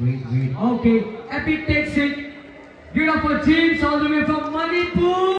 Wait. Okay, EPIC takes it. Beautiful, JIMS all the way from Manipur.